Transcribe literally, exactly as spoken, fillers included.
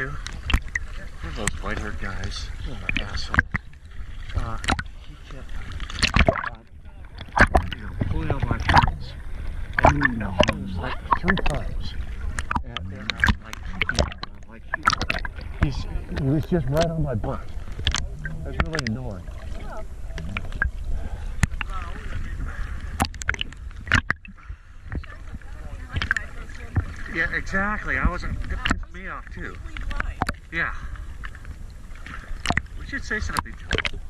to. One of those white-haired guys. He's an asshole. Uh, he kept uh, you know, pulling out my pants. And you know, it was like three times. And then I was like, I'm like, he's, he was just right on my butt. I was really annoyed. Yeah, exactly. I wasn't. It pissed me off too. Yeah. We should say something to him.